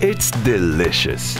It's delicious.